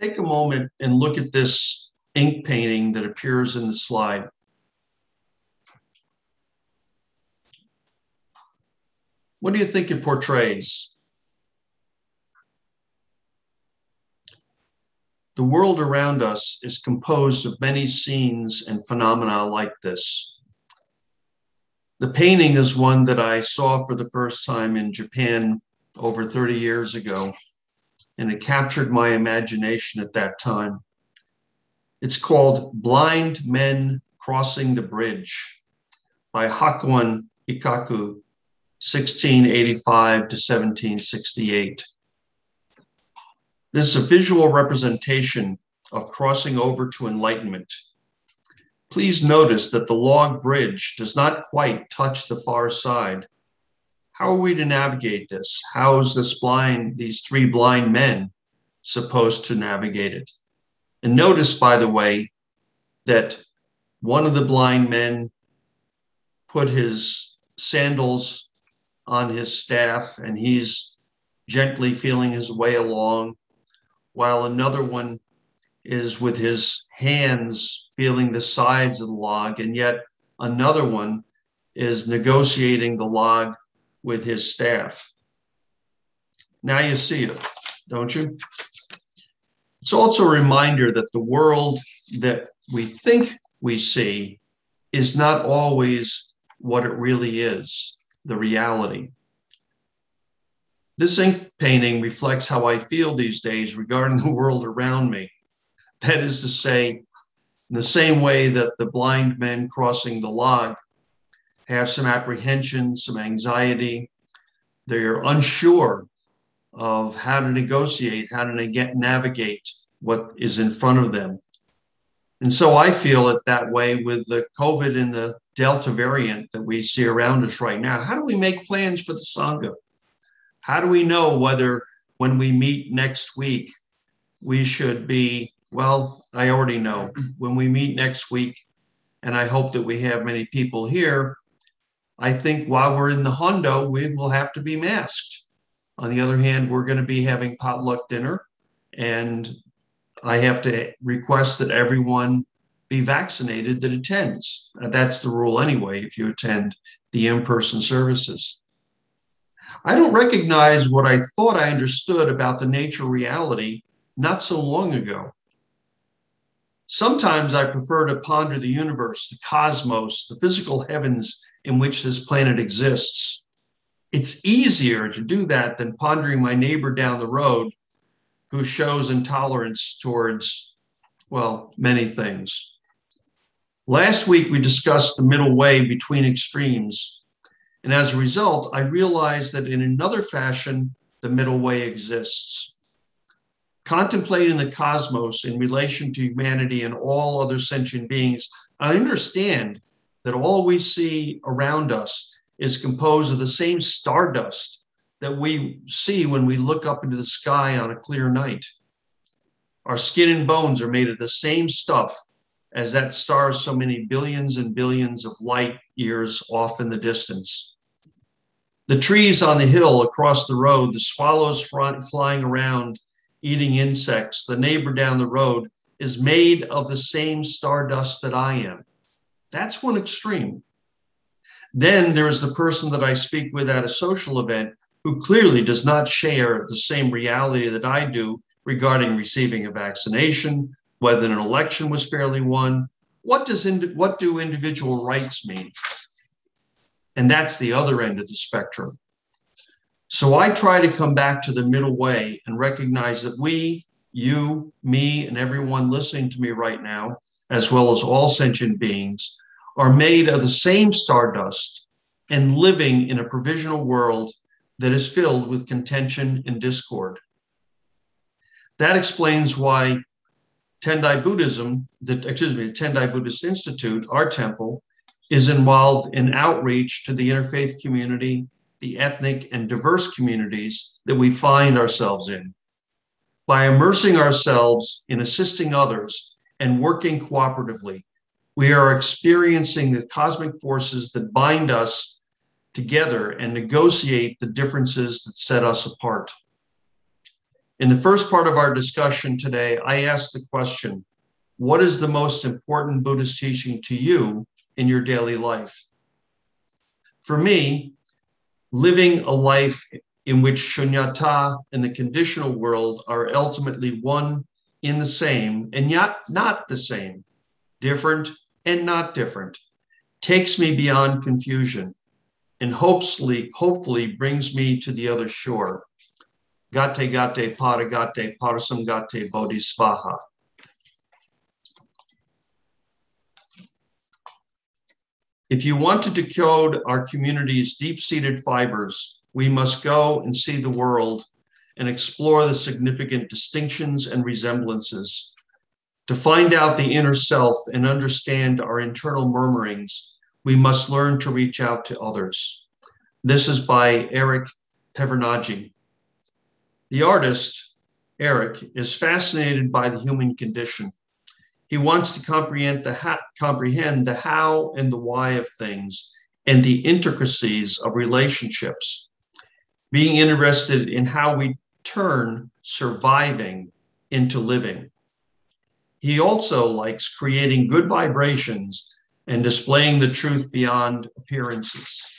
Take a moment and look at this ink painting that appears in the slide. What do you think it portrays? The world around us is composed of many scenes and phenomena like this. The painting is one that I saw for the first time in Japan over 30 years ago, and it captured my imagination at that time. It's called Blind Men Crossing the Bridge by Hakuin Ekaku, 1685 to 1768. This is a visual representation of crossing over to enlightenment. Please notice that the log bridge does not quite touch the far side. How are we to navigate this? How is this these three blind men supposed to navigate it? And notice, by the way, that one of the blind men put his sandals on his staff and he's gently feeling his way along, while another one is with his hands feeling the sides of the log, and yet another one is negotiating the log with his staff. Now you see it, don't you? It's also a reminder that the world that we think we see is not always what it really is, the reality. This ink painting reflects how I feel these days regarding the world around me. That is to say, in the same way that the blind men crossing the log have some apprehension, some anxiety, they're unsure of how to negotiate, how to navigate what is in front of them. And so I feel it that way with the COVID and the Delta variant that we see around us right now. How do we make plans for the Sangha? How do we know whether when we meet next week, we should be, well, I already know, when we meet next week, and I hope that we have many people here, I think while we're in the hondo, we will have to be masked. On the other hand, we're going to be having potluck dinner, and I have to request that everyone be vaccinated that attends. That's the rule anyway, if you attend the in-person services. I don't recognize what I thought I understood about the nature of reality not so long ago. Sometimes I prefer to ponder the universe, the cosmos, the physical heavens in which this planet exists. It's easier to do that than pondering my neighbor down the road who shows intolerance towards, well, many things. Last week, we discussed the middle way between extremes. And as a result, I realized that in another fashion, the middle way exists. Contemplating the cosmos in relation to humanity and all other sentient beings, I understand that all we see around us is composed of the same stardust that we see when we look up into the sky on a clear night. Our skin and bones are made of the same stuff as that star so many billions and billions of light years off in the distance. The trees on the hill across the road, the swallows flying around, eating insects, the neighbor down the road is made of the same stardust that I am. That's one extreme. Then there is the person that I speak with at a social event who clearly does not share the same reality that I do regarding receiving a vaccination, whether an election was fairly won. What do individual rights mean? And that's the other end of the spectrum. So I try to come back to the middle way and recognize that we, you, me, and everyone listening to me right now, as well as all sentient beings, are made of the same stardust and living in a provisional world that is filled with contention and discord. That explains why Tendai Buddhist Institute, our temple, is involved in outreach to the interfaith community, the ethnic and diverse communities that we find ourselves in. By immersing ourselves in assisting others and working cooperatively, we are experiencing the cosmic forces that bind us together and negotiate the differences that set us apart. In the first part of our discussion today, I asked the question, what is the most important Buddhist teaching to you in your daily life? For me, living a life in which shunyata and the conditional world are ultimately one in the same and yet not the same, different and not different, takes me beyond confusion and hopefully brings me to the other shore. Gate gate paragate parasam gate bodhisvaha. If you want to decode our community's deep-seated fibers, we must go and see the world and explore the significant distinctions and resemblances. To find out the inner self and understand our internal murmurings, we must learn to reach out to others. This is by Eric Pevernagie. The artist, Eric, is fascinated by the human condition. He wants to comprehend the how and the why of things and the intricacies of relationships. Being interested in how we turn surviving into living. He also likes creating good vibrations and displaying the truth beyond appearances.